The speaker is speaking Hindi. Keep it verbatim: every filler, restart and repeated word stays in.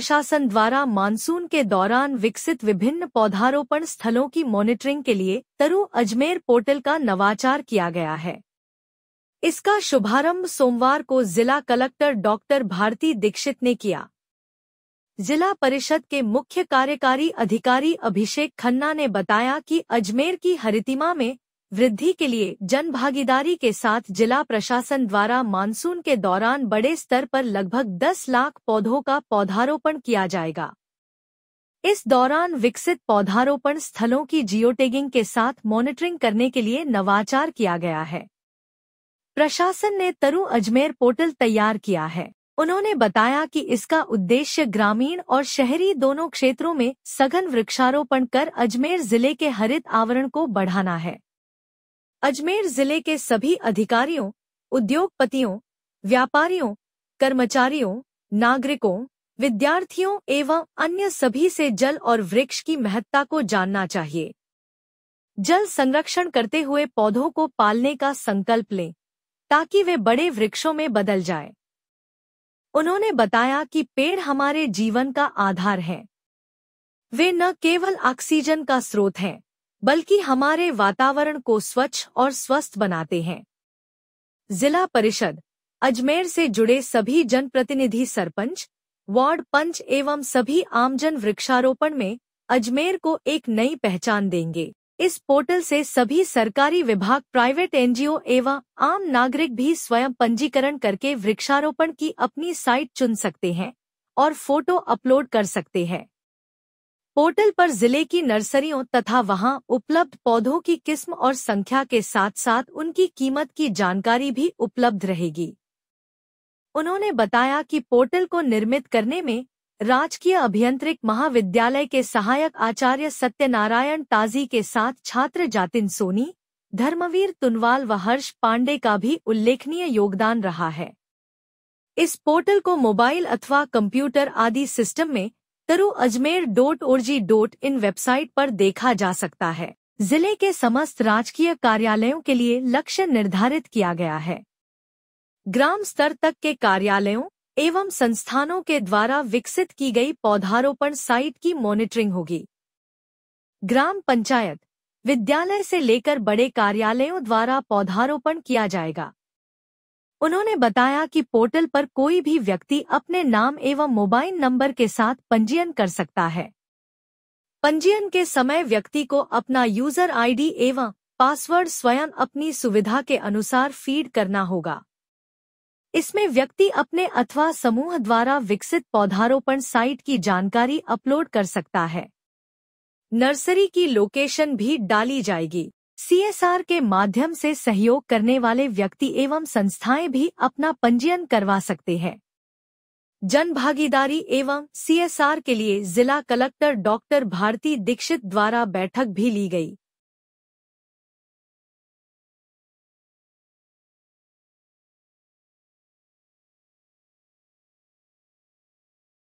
प्रशासन द्वारा मानसून के दौरान विकसित विभिन्न पौधारोपण स्थलों की मॉनिटरिंग के लिए तरु अजमेर पोर्टल का नवाचार किया गया है। इसका शुभारंभ सोमवार को जिला कलेक्टर डॉक्टर भारती दीक्षित ने किया। जिला परिषद के मुख्य कार्यकारी अधिकारी अभिषेक खन्ना ने बताया कि अजमेर की हरितिमा में वृद्धि के लिए जनभागीदारी के साथ जिला प्रशासन द्वारा मानसून के दौरान बड़े स्तर पर लगभग दस लाख पौधों का पौधारोपण किया जाएगा। इस दौरान विकसित पौधारोपण स्थलों की जियोटैगिंग के साथ मॉनिटरिंग करने के लिए नवाचार किया गया है। प्रशासन ने तरु अजमेर पोर्टल तैयार किया है। उन्होंने बताया कि इसका उद्देश्य ग्रामीण और शहरी दोनों क्षेत्रों में सघन वृक्षारोपण कर अजमेर जिले के हरित आवरण को बढ़ाना है। अजमेर जिले के सभी अधिकारियों, उद्योगपतियों, व्यापारियों, कर्मचारियों, नागरिकों, विद्यार्थियों एवं अन्य सभी से जल और वृक्ष की महत्ता को जानना चाहिए। जल संरक्षण करते हुए पौधों को पालने का संकल्प लें ताकि वे बड़े वृक्षों में बदल जाए। उन्होंने बताया कि पेड़ हमारे जीवन का आधार हैं। वे न केवल ऑक्सीजन का स्रोत हैं, बल्कि हमारे वातावरण को स्वच्छ और स्वस्थ बनाते हैं। जिला परिषद, अजमेर से जुड़े सभी जनप्रतिनिधि, सरपंच, वार्ड पंच एवं सभी आमजन वृक्षारोपण में अजमेर को एक नई पहचान देंगे। इस पोर्टल से सभी सरकारी विभाग, प्राइवेट एनजीओ एवं आम नागरिक भी स्वयं पंजीकरण करके वृक्षारोपण की अपनी साइट चुन सकते हैं और फोटो अपलोड कर सकते हैं। पोर्टल पर जिले की नर्सरियों तथा वहां उपलब्ध पौधों की किस्म और संख्या के साथ साथ उनकी कीमत की जानकारी भी उपलब्ध रहेगी। उन्होंने बताया कि पोर्टल को निर्मित करने में राजकीय अभियांत्रिक महाविद्यालय के सहायक आचार्य सत्यनारायण ताजी के साथ छात्र जातिन सोनी, धर्मवीर तुनवाल व हर्ष पांडे का भी उल्लेखनीय योगदान रहा है। इस पोर्टल को मोबाइल अथवा कंप्यूटर आदि सिस्टम में तरु Ajmer dot O R G dot in website पर देखा जा सकता है। जिले के समस्त राजकीय कार्यालयों के लिए लक्ष्य निर्धारित किया गया है। ग्राम स्तर तक के कार्यालयों एवं संस्थानों के द्वारा विकसित की गई पौधारोपण साइट की मॉनिटरिंग होगी। ग्राम पंचायत, विद्यालय से लेकर बड़े कार्यालयों द्वारा पौधारोपण किया जाएगा। उन्होंने बताया कि पोर्टल पर कोई भी व्यक्ति अपने नाम एवं मोबाइल नंबर के साथ पंजीयन कर सकता है। पंजीयन के समय व्यक्ति को अपना यूजर आईडी एवं पासवर्ड स्वयं अपनी सुविधा के अनुसार फीड करना होगा। इसमें व्यक्ति अपने अथवा समूह द्वारा विकसित पौधारोपण साइट की जानकारी अपलोड कर सकता है। नर्सरी की लोकेशन भी डाली जाएगी। सीएसआर के माध्यम से सहयोग करने वाले व्यक्ति एवं संस्थाएं भी अपना पंजीयन करवा सकते हैं। जनभागीदारी एवं सीएसआर के लिए जिला कलेक्टर डॉक्टर भारती दीक्षित द्वारा बैठक भी ली गई।